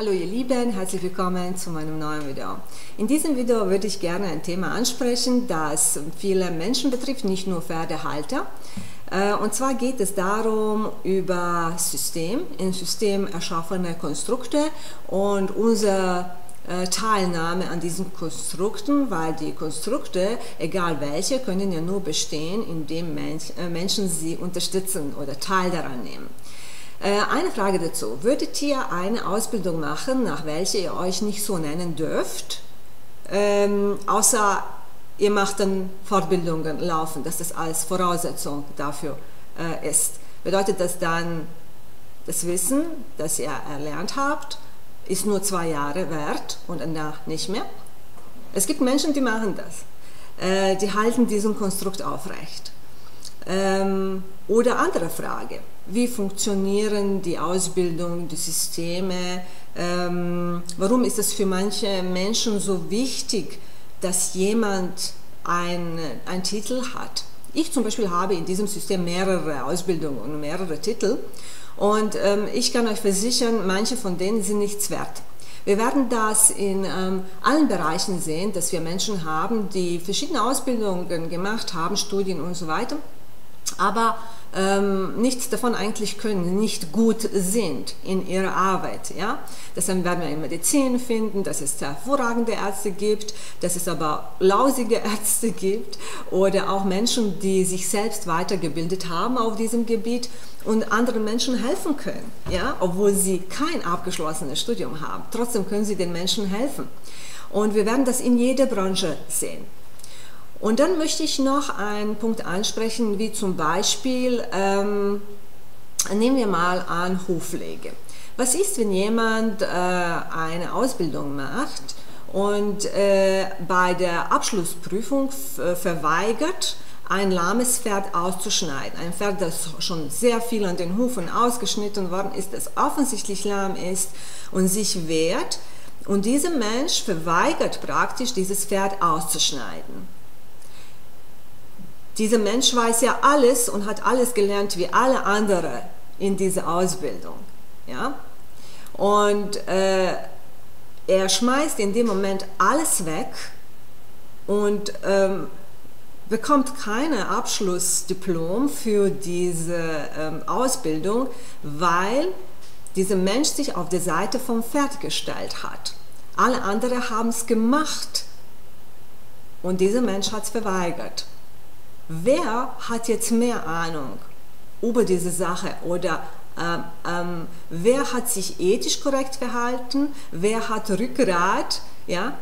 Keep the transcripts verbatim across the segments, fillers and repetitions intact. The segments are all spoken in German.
Hallo ihr Lieben, herzlich willkommen zu meinem neuen Video. In diesem Video würde ich gerne ein Thema ansprechen, das viele Menschen betrifft, nicht nur Pferdehalter. Und zwar geht es darum, über System, in System erschaffene Konstrukte und unser Teilnahme an diesen Konstrukten, weil die Konstrukte, egal welche, können ja nur bestehen, indem Menschen sie unterstützen oder Teil daran nehmen. Eine Frage dazu: Würdet ihr eine Ausbildung machen, nach welcher ihr euch nicht so nennen dürft, ähm, außer ihr macht dann Fortbildungen laufen, dass das als Voraussetzung dafür äh, ist? Bedeutet das dann, das Wissen, das ihr erlernt habt, ist nur zwei Jahre wert und danach nicht mehr? Es gibt Menschen, die machen das, äh, die halten diesen Konstrukt aufrecht. Ähm, oder andere Frage: Wie funktionieren die Ausbildung, die Systeme? Ähm, warum ist es für manche Menschen so wichtig, dass jemand ein, einen Titel hat? Ich zum Beispiel habe in diesem System mehrere Ausbildungen und mehrere Titel, und ähm, ich kann euch versichern, manche von denen sind nichts wert. Wir werden das in ähm, allen Bereichen sehen, dass wir Menschen haben, die verschiedene Ausbildungen gemacht haben, Studien und so weiter, aber ähm, nichts davon eigentlich können, nicht gut sind in ihrer Arbeit. Ja? Das werden wir in Medizin finden, dass es hervorragende Ärzte gibt, dass es aber lausige Ärzte gibt oder auch Menschen, die sich selbst weitergebildet haben auf diesem Gebiet und anderen Menschen helfen können, ja? Obwohl sie kein abgeschlossenes Studium haben. Trotzdem können sie den Menschen helfen. Und wir werden das in jeder Branche sehen. Und dann möchte ich noch einen Punkt ansprechen, wie zum Beispiel, ähm, nehmen wir mal an, Hufpflege. Was ist, wenn jemand äh, eine Ausbildung macht und äh, bei der Abschlussprüfung verweigert, ein lahmes Pferd auszuschneiden? Ein Pferd, das schon sehr viel an den Hufen ausgeschnitten worden ist, das offensichtlich lahm ist und sich wehrt. Und dieser Mensch verweigert praktisch, dieses Pferd auszuschneiden. Dieser Mensch weiß ja alles und hat alles gelernt wie alle anderen in dieser Ausbildung. Ja? Und äh, er schmeißt in dem Moment alles weg und ähm, bekommt kein Abschlussdiplom für diese ähm, Ausbildung, weil dieser Mensch sich auf die Seite vom Pferd gestellt hat. Alle anderen haben es gemacht und dieser Mensch hat es verweigert. Wer hat jetzt mehr Ahnung über diese Sache, oder ähm, ähm, wer hat sich ethisch korrekt verhalten, wer hat Rückgrat, ja,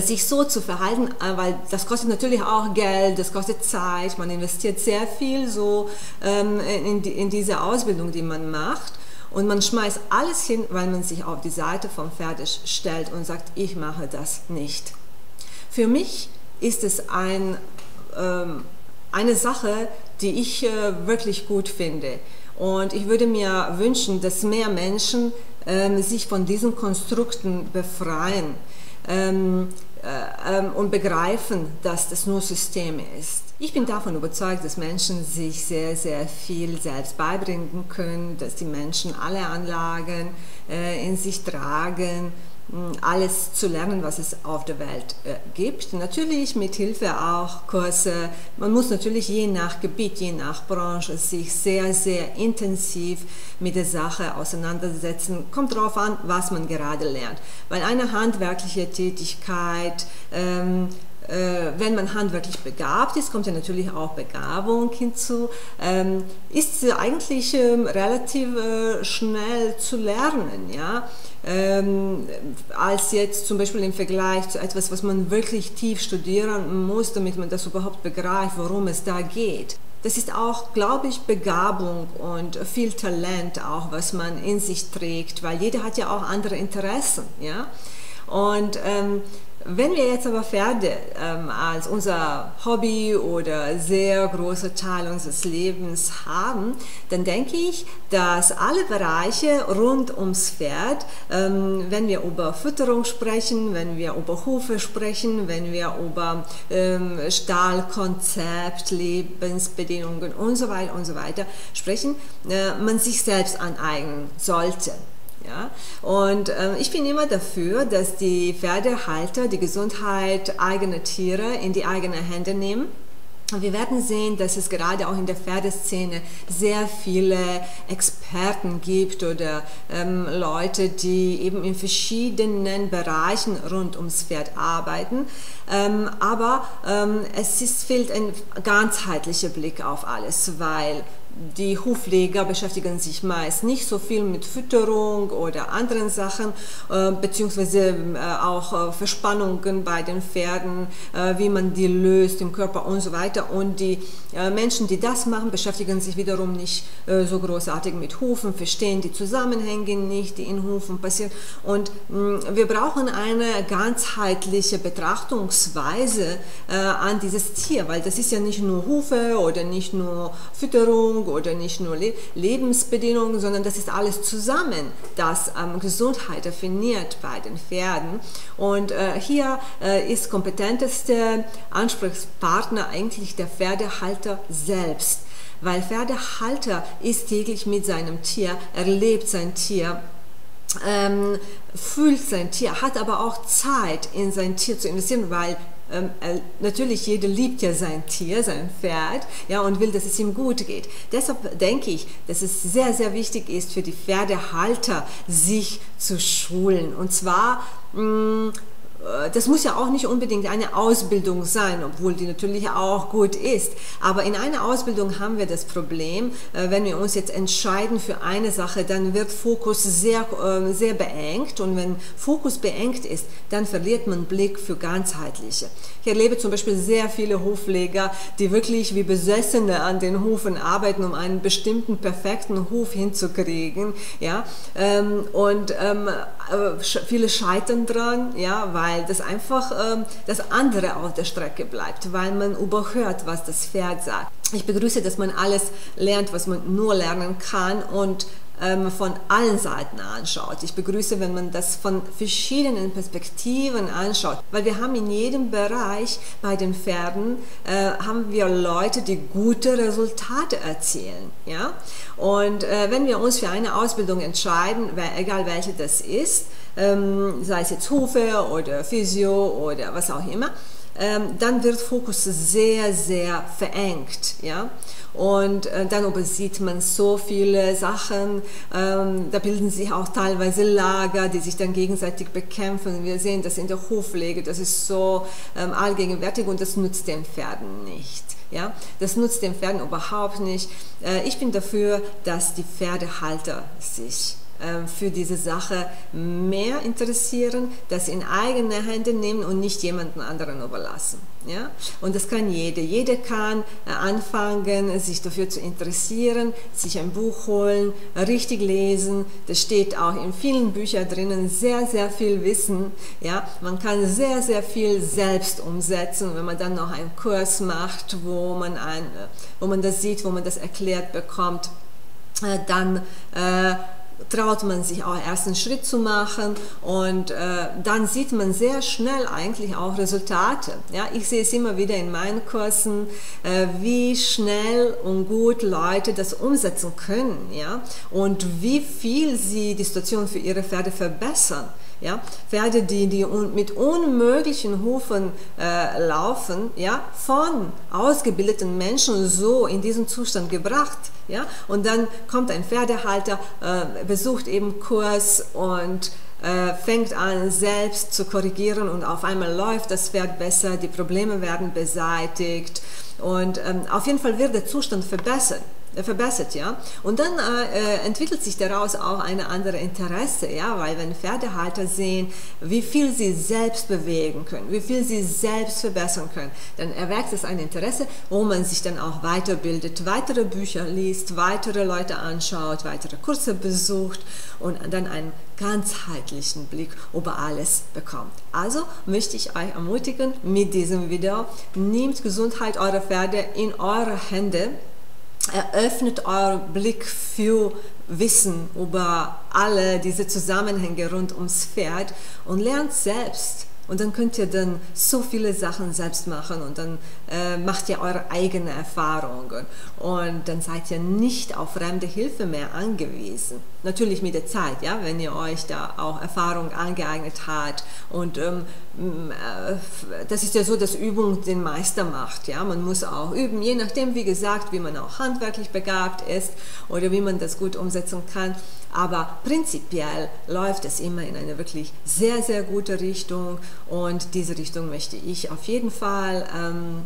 sich so zu verhalten? Weil das kostet natürlich auch Geld, das kostet Zeit, man investiert sehr viel so ähm, in, die, in diese Ausbildung, die man macht, und man schmeißt alles hin, weil man sich auf die Seite vom Pferd stellt und sagt, ich mache das nicht. Für mich ist es ein ähm, eine Sache, die ich äh, wirklich gut finde, und ich würde mir wünschen, dass mehr Menschen ähm, sich von diesen Konstrukten befreien ähm, äh, ähm, und begreifen, dass das nur Systeme ist. Ich bin davon überzeugt, dass Menschen sich sehr, sehr viel selbst beibringen können, dass die Menschen alle Anlagen äh, in sich tragen, alles zu lernen, was es auf der Welt äh, gibt. Natürlich mit Hilfe auch Kurse. Man muss natürlich je nach Gebiet, je nach Branche sich sehr, sehr intensiv mit der Sache auseinandersetzen. Kommt darauf an, was man gerade lernt. Weil eine handwerkliche Tätigkeit, ähm, äh, wenn man handwerklich begabt ist, kommt ja natürlich auch Begabung hinzu, ähm, ist eigentlich ähm, relativ äh, schnell zu lernen. Ja? Ähm, als jetzt zum Beispiel im Vergleich zu etwas, was man wirklich tief studieren muss, damit man das überhaupt begreift, worum es da geht. Das ist auch, glaube ich, Begabung und viel Talent auch, was man in sich trägt, weil jeder hat ja auch andere Interessen. Ja? Und ähm, wenn wir jetzt aber Pferde ähm, als unser Hobby oder sehr großer Teil unseres Lebens haben, dann denke ich, dass alle Bereiche rund ums Pferd, ähm, wenn wir über Fütterung sprechen, wenn wir über Hufe sprechen, wenn wir über ähm, Stallkonzept, Lebensbedingungen und so weiter und so weiter sprechen, äh, man sich selbst aneignen sollte. Ja? Und äh, ich bin immer dafür, dass die Pferdehalter die Gesundheit eigener Tiere in die eigenen Hände nehmen. Wir werden sehen, dass es gerade auch in der Pferdeszene sehr viele Experten gibt oder ähm, Leute, die eben in verschiedenen Bereichen rund ums Pferd arbeiten. Ähm, aber ähm, es ist, fehlt ein ganzheitlicher Blick auf alles, weil die Hufpfleger beschäftigen sich meist nicht so viel mit Fütterung oder anderen Sachen, äh, beziehungsweise äh, auch äh, Verspannungen bei den Pferden, äh, wie man die löst im Körper und so weiter. Und die äh, Menschen, die das machen, beschäftigen sich wiederum nicht äh, so großartig mit Hufen, verstehen die Zusammenhänge nicht, die in Hufen passieren. Und mh, wir brauchen eine ganzheitliche Betrachtungsweise äh, an dieses Tier, weil das ist ja nicht nur Hufe oder nicht nur Fütterung oder nicht nur Le Lebensbedingungen, sondern das ist alles zusammen, das ähm, Gesundheit definiert bei den Pferden. Und äh, hier äh, ist kompetenteste Ansprechpartner eigentlich der Pferdehalter selbst, weil Pferdehalter ist täglich mit seinem Tier, erlebt sein Tier, ähm, fühlt sein Tier, hat aber auch Zeit, in sein Tier zu investieren, weil Ähm, natürlich jeder liebt ja sein Tier, sein Pferd, ja, und will, dass es ihm gut geht. Deshalb denke ich, dass es sehr, sehr wichtig ist für die Pferdehalter, sich zu schulen. Und zwar mh, das muss ja auch nicht unbedingt eine Ausbildung sein, obwohl die natürlich auch gut ist. Aber in einer Ausbildung haben wir das Problem, wenn wir uns jetzt entscheiden für eine Sache, dann wird Fokus sehr, sehr beengt. Und wenn Fokus beengt ist, dann verliert man Blick für Ganzheitliche. Ich erlebe zum Beispiel sehr viele Hufpfleger, die wirklich wie Besessene an den Hufen arbeiten, um einen bestimmten, perfekten Huf hinzukriegen. Ja? Und viele scheitern dran, ja, weil weil das einfach ähm, das andere auf der Strecke bleibt, weil man überhört, was das Pferd sagt. Ich begrüße, dass man alles lernt, was man nur lernen kann und ähm, von allen Seiten anschaut. Ich begrüße, wenn man das von verschiedenen Perspektiven anschaut, weil wir haben in jedem Bereich bei den Pferden äh, haben wir Leute, die gute Resultate erzielen. Ja? Und äh, wenn wir uns für eine Ausbildung entscheiden, egal welche das ist, Ähm, sei es jetzt Hufe oder Physio oder was auch immer, ähm, dann wird Fokus sehr, sehr verengt. Ja? Und äh, dann übersieht man so viele Sachen, ähm, da bilden sich auch teilweise Lager, die sich dann gegenseitig bekämpfen. Wir sehen das in der Hufpflege, das ist so ähm, allgegenwärtig und das nützt den Pferden nicht. Ja? Das nützt den Pferden überhaupt nicht. Äh, ich bin dafür, dass die Pferdehalter sich für diese Sache mehr interessieren, das in eigene Hände nehmen und nicht jemanden anderen überlassen. Ja? Und das kann jeder. Jeder kann anfangen, sich dafür zu interessieren, sich ein Buch holen, richtig lesen. Das steht auch in vielen Büchern drinnen, sehr, sehr viel Wissen. Ja? Man kann sehr, sehr viel selbst umsetzen, wenn man dann noch einen Kurs macht, wo man, ein, wo man das sieht, wo man das erklärt bekommt, dann äh, traut man sich auch erst einen Schritt zu machen und äh, dann sieht man sehr schnell eigentlich auch Resultate. Ja, ich sehe es immer wieder in meinen Kursen, äh, wie schnell und gut Leute das umsetzen können, ja, und wie viel sie die Situation für ihre Pferde verbessern. Ja, Pferde, die, die un mit unmöglichen Hufen äh, laufen, ja, von ausgebildeten Menschen so in diesen Zustand gebracht. Ja, und dann kommt ein Pferdehalter, äh, besucht eben Kurs und äh, fängt an, selbst zu korrigieren und auf einmal läuft das Pferd besser, die Probleme werden beseitigt und ähm, auf jeden Fall wird der Zustand verbessert. verbessert, ja. Und dann äh, entwickelt sich daraus auch eine andere Interesse, ja, weil wenn Pferdehalter sehen, wie viel sie selbst bewegen können, wie viel sie selbst verbessern können, dann erwächst es ein Interesse, wo man sich dann auch weiterbildet, weitere Bücher liest, weitere Leute anschaut, weitere Kurse besucht und dann einen ganzheitlichen Blick über alles bekommt. Also möchte ich euch ermutigen mit diesem Video, nehmt Gesundheit eurer Pferde in eure Hände, eröffnet euren Blick für Wissen über alle diese Zusammenhänge rund ums Pferd und lernt selbst. Und dann könnt ihr dann so viele Sachen selbst machen und dann äh, macht ihr eure eigenen Erfahrungen und dann seid ihr nicht auf fremde Hilfe mehr angewiesen. natürlich mit der Zeit, ja, wenn ihr euch da auch Erfahrung angeeignet habt. Und ähm, das ist ja so, dass Übung den Meister macht. Ja? Man muss auch üben, je nachdem, wie gesagt, wie man auch handwerklich begabt ist oder wie man das gut umsetzen kann. Aber prinzipiell läuft es immer in eine wirklich sehr, sehr gute Richtung. Und diese Richtung möchte ich auf jeden Fall ähm,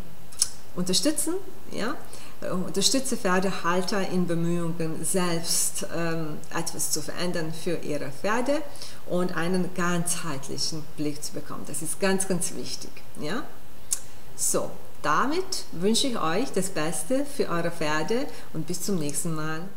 unterstützen. Ja? Unterstütze Pferdehalter in Bemühungen, selbst ähm, etwas zu verändern für ihre Pferde und einen ganzheitlichen Blick zu bekommen. Das ist ganz, ganz wichtig. Ja? So, damit wünsche ich euch das Beste für eure Pferde und bis zum nächsten Mal.